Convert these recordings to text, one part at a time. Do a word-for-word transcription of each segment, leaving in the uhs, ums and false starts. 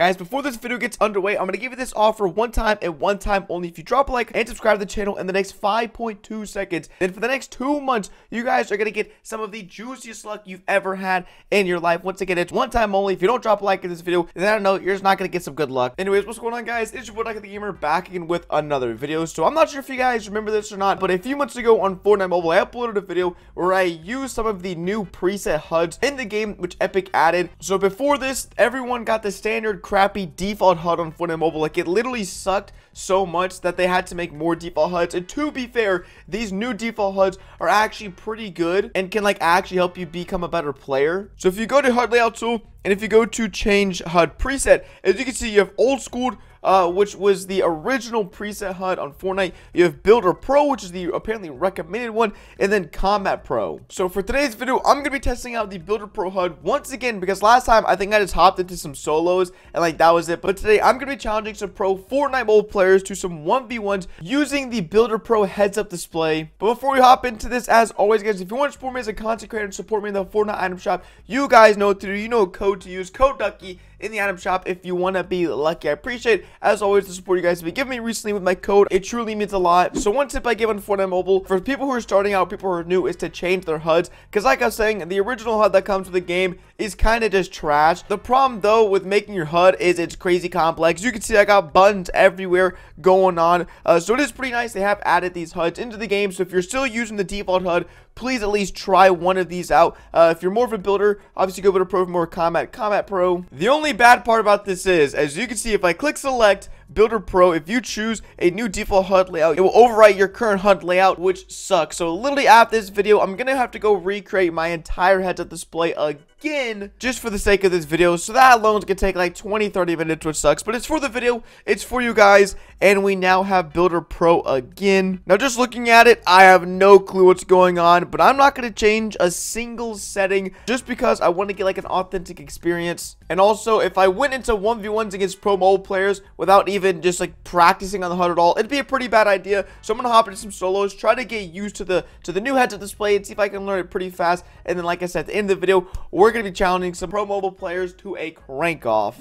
Guys, before this video gets underway, I'm going to give you this offer one time and one time only. If you drop a like and subscribe to the channel in the next five point two seconds, then for the next two months, you guys are going to get some of the juiciest luck you've ever had in your life. Once again, it's one time only. If you don't drop a like in this video, then I don't know, you're just not going to get some good luck. Anyways, what's going on, guys? It's your boy Ducky the Gamer back again with another video. So I'm not sure if you guys remember this or not, but a few months ago on Fortnite Mobile, I uploaded a video where I used some of the new preset H U Ds in the game, which Epic added. So before this, everyone got the standard crappy default H U D on Fortnite Mobile. Like, it literally sucked so much that they had to make more default H U Ds. And to be fair, these new default H U Ds are actually pretty good and can like actually help you become a better player. So if you go to H U D layout tool, and if you go to change H U D preset, as you can see, you have old school, uh, which was the original preset H U D on Fortnite. You have Builder Pro, which is the apparently recommended one, and then Combat Pro. So for today's video, I'm going to be testing out the Builder Pro H U D once again, because last time I think I just hopped into some solos and like that was it. But today I'm going to be challenging some pro Fortnite Mobile players to some one v ones using the Builder Pro heads up display. But before we hop into this, as always, guys, if you want to support me as a content creator and support me in the Fortnite item shop, you guys know what to do. You know a code to use, code Ducky in the item shop if you want to be lucky. I appreciate, as always, the support you guys have been giving me recently with my code. It truly means a lot. So one tip I give on Fortnite Mobile for people who are starting out, people who are new, is to change their H U Ds, because like I was saying, the original H U D that comes with the game is kind of just trash. The problem though with making your H U D is it's crazy complex. You can see I got buttons everywhere going on, uh, so it is pretty nice they have added these H U Ds into the game. So if you're still using the default H U D, please at least try one of these out. Uh, if you're more of a builder, obviously go to Pro for more Combat, Combat Pro. The only bad part about this is, as you can see, if I click select Builder Pro, if you choose a new default H U D layout, it will overwrite your current H U D layout, which sucks. So literally after this video, I'm gonna have to go recreate my entire heads-up display again just for the sake of this video. So that alone is gonna take like twenty to thirty minutes, which sucks, but it's for the video, it's for you guys. And we now have Builder Pro again. Now just looking at it, I have no clue what's going on, but I'm not gonna change a single setting just because I want to get like an authentic experience. And also, if I went into one v ones against pro mobile players without even Even just like practicing on the H U D at all, it'd be a pretty bad idea. So I'm gonna hop into some solos, try to get used to the to the new heads-up display, and see if I can learn it pretty fast. And then, like I said, at the end of the video, we're gonna be challenging some pro mobile players to a crank off.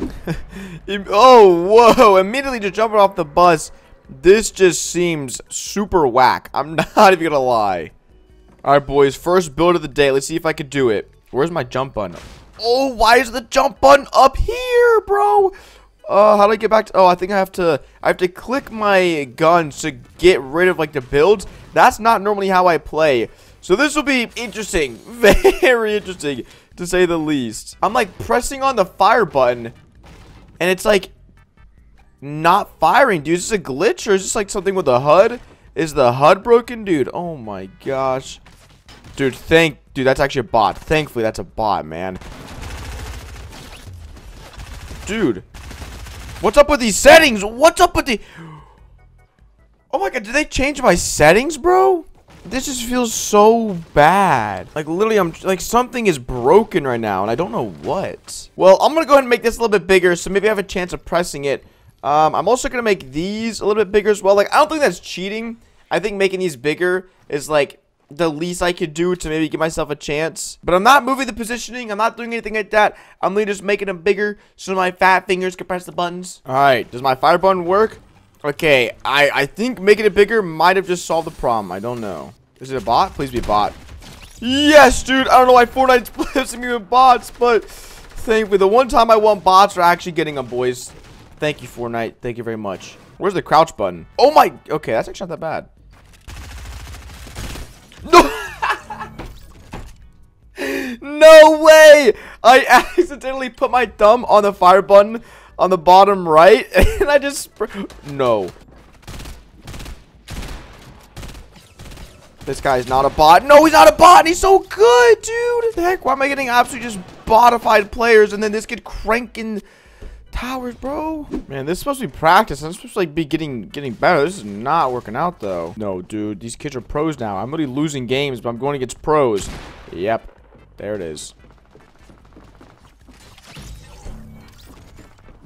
Oh, whoa! Immediately just jumping off the bus. This just seems super whack. I'm not even gonna lie. All right, boys, first build of the day. Let's see if I could do it. Where's my jump button? Oh, why is the jump button up here, bro? Uh, how do I get back to, oh, I think I have to, I have to click my guns to get rid of, like, the builds. That's not normally how I play. So this will be interesting, very interesting, to say the least. I'm, like, pressing on the fire button, and it's, like, not firing, dude. Is this a glitch, or is this, like, something with the H U D? Is the H U D broken, dude? Oh, my gosh. Dude, thank, dude, that's actually a bot. Thankfully, that's a bot, man. Dude. What's up with these settings? What's up with the... Oh my god, did they change my settings, bro? This just feels so bad. Like, literally, I'm... Like, something is broken right now, and I don't know what. Well, I'm gonna go ahead and make this a little bit bigger, so maybe I have a chance of pressing it. Um, I'm also gonna make these a little bit bigger as well. Like, I don't think that's cheating. I think making these bigger is, like, the least I could do to maybe give myself a chance. But I'm not moving the positioning. I'm not doing anything like that. I'm literally just making them bigger so my fat fingers can press the buttons. All right, does my fire button work? Okay, I, I think making it bigger might have just solved the problem. I don't know. Is it a bot? Please be a bot. Yes, dude. I don't know why Fortnite's blitzing me with bots, but thankfully, the one time I want bots are actually getting them, boys. Thank you, Fortnite. Thank you very much. Where's the crouch button? Oh my, okay, that's actually not that bad. No, no way! I accidentally put my thumb on the fire button on the bottom right, and I just no. This guy's not a bot. No, he's not a bot. He's so good, dude. The heck, why am I getting absolutely just botified players, and then this kid cranking towers, bro? Man, this is supposed to be practice. I'm supposed to like be getting getting better. This is not working out though. No, dude, these kids are pros now. I'm really losing games, but I'm going against pros. Yep, there it is.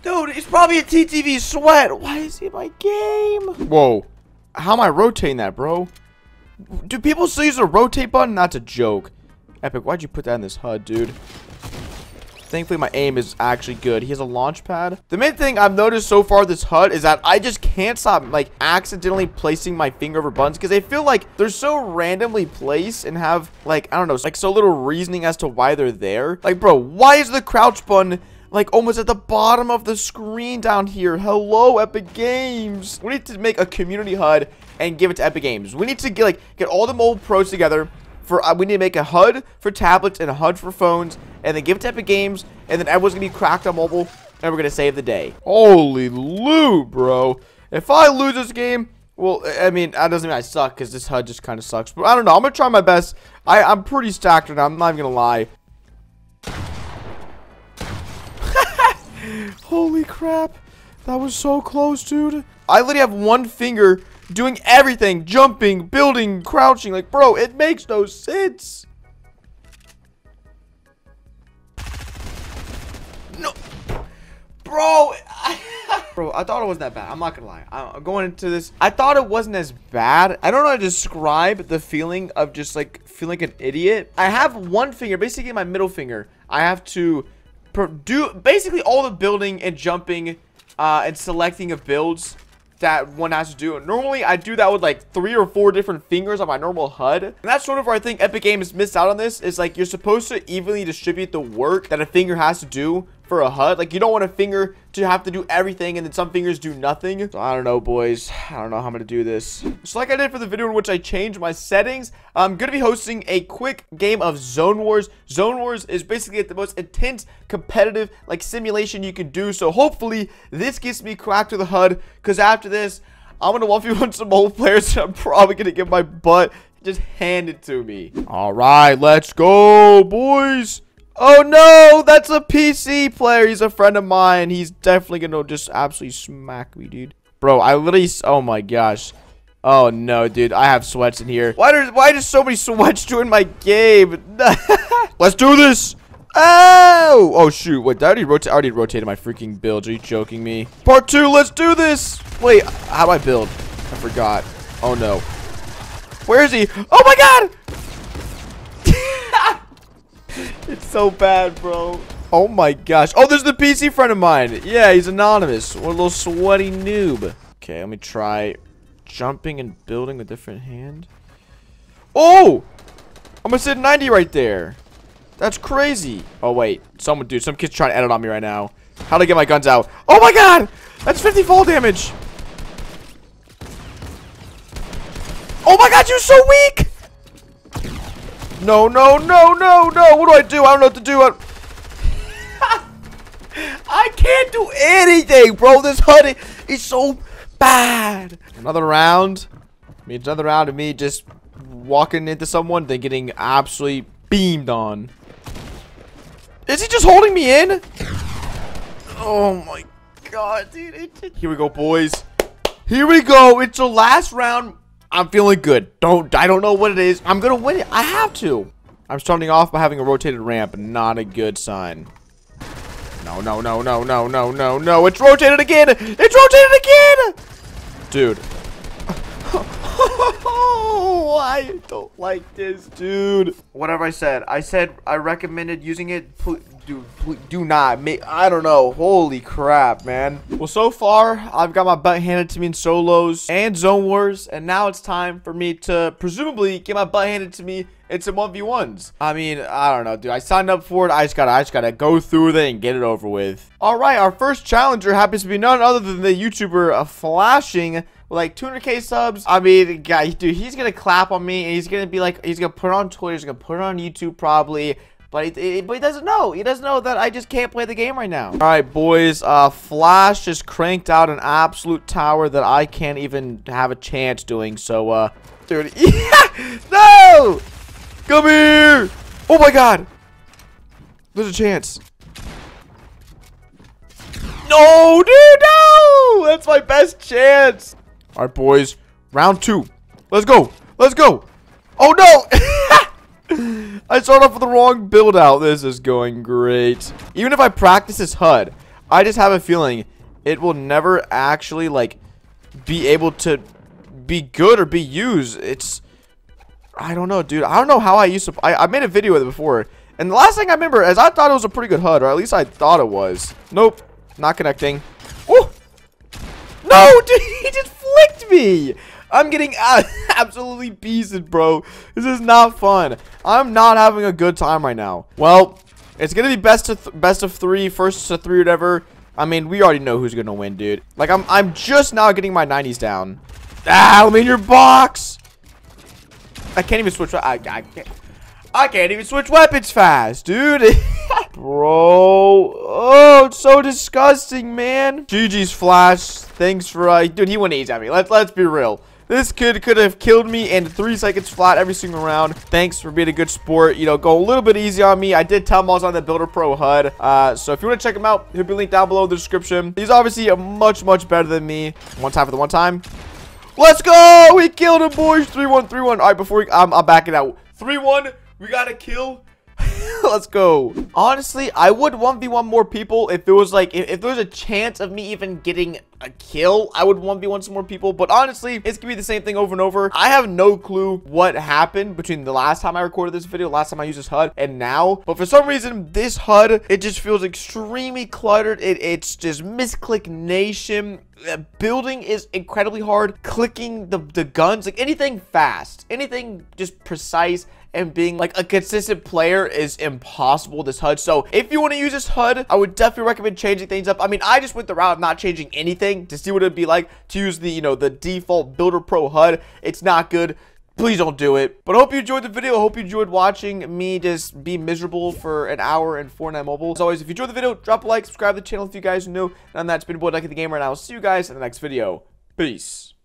Dude, it's probably a T T V sweat. Why is he in my game? Whoa, how am I rotating that, bro? Do people still use the rotate button? That's a joke. Epic, why'd you put that in this H U D, dude? Thankfully, my aim is actually good. He has a launch pad. The main thing I've noticed so far this H U D is that I just can't stop, like, accidentally placing my finger over buttons because they feel like they're so randomly placed and have, like, I don't know, like, so little reasoning as to why they're there. Like, bro, why is the crouch button like almost at the bottom of the screen down here? Hello, Epic Games. We need to make a community H U D and give it to Epic Games. We need to get, like, get all the mobile pros together. For uh, we need to make a H U D for tablets and a H U D for phones, and then give it to Epic Games, and then everyone's gonna be cracked on mobile, and we're gonna save the day. Holy loot, bro! If I lose this game, well, I mean, that doesn't mean I suck, because this H U D just kind of sucks. But I don't know. I'm gonna try my best. I I'm pretty stacked right now. I'm not even gonna lie. Holy crap. That was so close, dude. I literally have one finger doing everything. Jumping, building, crouching. Like, bro, it makes no sense. No. Bro. Bro, I thought it wasn't that bad. I'm not going to lie. I'm going into this. I thought it wasn't as bad. I don't know how to describe the feeling of just, like, feeling like an idiot. I have one finger, basically my middle finger. I have to do basically all the building and jumping uh, and selecting of builds that one has to do. Normally, I do that with like three or four different fingers on my normal H U D. And that's sort of where I think Epic Games missed out on this. Is like you're supposed to evenly distribute the work that a finger has to do for a H U D. Like you don't want a finger to have to do everything and then some fingers do nothing. So I don't know, boys. I don't know how I'm gonna do this. So like I did for the video in which I changed my settings, I'm gonna be hosting a quick game of Zone Wars. Zone Wars is basically the most intense competitive like simulation you can do. So hopefully this gets me cracked to the H U D, because after this I'm gonna one v one some old players and I'm probably gonna get my butt just handed to me. All right, let's go, boys. Oh no, that's a P C player. He's a friend of mine. He's definitely gonna just absolutely smack me, dude. Bro, I literally, oh my gosh. Oh no, dude, I have sweats in here. Why does why does so many sweats join my game? Let's do this. Oh, oh shoot. Wait, I already, rota I already rotated my freaking build. Are you joking me? Part two, let's do this. Wait, how do I build? I forgot. Oh no. Where is he? Oh my god! It's so bad, bro. Oh my gosh. Oh, there's the P C friend of mine. Yeah, he's anonymous. What a little sweaty noob. Okay, let me try jumping and building with a different hand. Oh! I'm gonna sit ninety right there. That's crazy. Oh, wait. Someone, dude, some kid's trying to edit on me right now. How do I get my guns out? Oh my god! That's fifty fall damage. Oh my god, you're so weak! No, no, no, no, no. What do I do? I don't know what to do. I, I can't do anything, bro. This H U D is so bad. Another round. I mean, another round of me just walking into someone, then getting absolutely beamed on. Is he just holding me in? Oh, my God, dude. Here we go, boys. Here we go. It's the last round. I'm feeling good. Don't I don't know what it is. I'm gonna win it. I have to. I'm starting off by having a rotated ramp. Not a good sign. No, no, no, no, no, no, no, no. It's rotated again. It's rotated again. Dude. Oh, I don't like this, dude. Whatever I said. I said I recommended using it. Pl- Dude, please, do not make. I don't know. Holy crap, man. Well, so far, I've got my butt handed to me in solos and zone wars, and now it's time for me to presumably get my butt handed to me in some one v ones. I mean, I don't know, dude. I signed up for it. I just gotta, I just gotta go through with it and get it over with. All right, our first challenger happens to be none other than the YouTuber uh, Flashing. Like two hundred K subs. I mean, guy, dude, he's gonna clap on me, and he's gonna be like, he's gonna put it on Twitter, he's gonna put it on YouTube, probably. But it, it, but he doesn't know. He doesn't know that I just can't play the game right now. All right, boys. Uh, Flash just cranked out an absolute tower that I can't even have a chance doing. So, uh, dude, yeah! No! Come here! Oh my God! There's a chance. No, dude, no! That's my best chance. All right, boys. Round two. Let's go. Let's go. Oh no! I started off with the wrong build out. This is going great. Even if I practice this H U D, I just have a feeling it will never actually like be able to be good or be used. It's I don't know, dude. I don't know how I used to I, I made a video with it before And the last thing I remember is I thought it was a pretty good H U D, or at least I thought it was. Nope, not connecting. Oh! No, dude, he just flicked me! I'm getting absolutely beasted, bro. This is not fun. I'm not having a good time right now. Well, it's gonna be best to th best of three, first to three, whatever. I mean, we already know who's gonna win, dude. Like, I'm, I'm just now getting my nineties down. Ah, I'm in your box! I can't even switch. I, I can't. I can't even switch weapons fast, dude. Bro. Oh, it's so disgusting, man. G G's Flash. Thanks for, uh, dude, he went easy at me. Let's, let's be real. This kid could have killed me in three seconds flat every single round. Thanks for being a good sport. You know, go a little bit easy on me. I did tell him I was on the Builder Pro H U D. Uh, so if you want to check him out, he'll be linked down below in the description. He's obviously much, much better than me. One time for the one time. Let's go. We killed him, boys. three one, three one. All right, before we, um, I'm backing out. three one. We got a kill. Let's go. Honestly, I would one v one more people if there was like if, if there was a chance of me even getting a kill. I would one v one some more people, but honestly, it's gonna be the same thing over and over. I have no clue what happened between the last time I recorded this video, last time I used this H U D, and now. But for some reason, this H U D, it just feels extremely cluttered. It, it's just misclick nation. Building is incredibly hard. Clicking the, the guns, like anything fast, anything just precise, and being like a consistent player is impossible this H U D. So if you want to use this H U D, I would definitely recommend changing things up. I mean, I just went the route of not changing anything to see what it'd be like to use the, you know, the default Builder Pro H U D. It's not good. Please don't do it. But I hope you enjoyed the video. I hope you enjoyed watching me just be miserable for an hour in Fortnite Mobile. As always, if you enjoyed the video, drop a like, subscribe to the channel if you guys are new. And on that, it's been your boy Ducky the Gamer, and I will see you guys in the next video. Peace.